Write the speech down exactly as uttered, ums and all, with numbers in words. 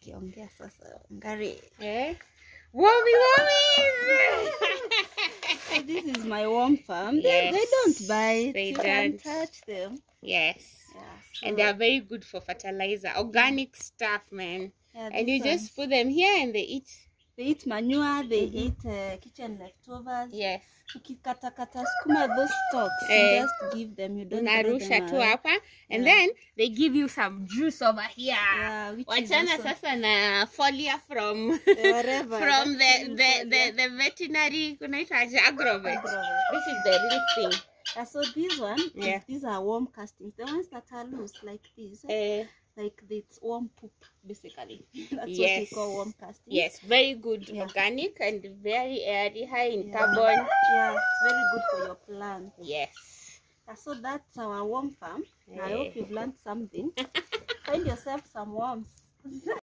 Kiongea sasa ngari. Eh? Wami wami. This is my worm farm. Yes. They, they don't bite. They you don't touch them. Yes. Yeah, so and they are very good for fertilizer, organic stuff, man. Yeah, and you ones. Just put them here and they eat. They eat manure. They mm-hmm. eat uh, kitchen leftovers. Yes. Ukikata kata skuma those stalks. Eh. Just give them. You don't narusha tu hapa. And yeah. Then they give you some juice over here. Yeah, wachana also... sasa na folia from yeah, whatever. From the the, the the veterinary kunaitaje agrovet. This is the real thing. Uh, so these one, yeah. These are worm castings. The ones that are loose like this. Eh. Like this worm poop, basically. That's yes. What we call worm casting. Yes, very good, yeah. Organic and very airy, high in yeah. Carbon. Yeah, it's very good for your plants. Yes. So that's our worm farm. Yeah. I hope you've learned something. Find yourself some worms.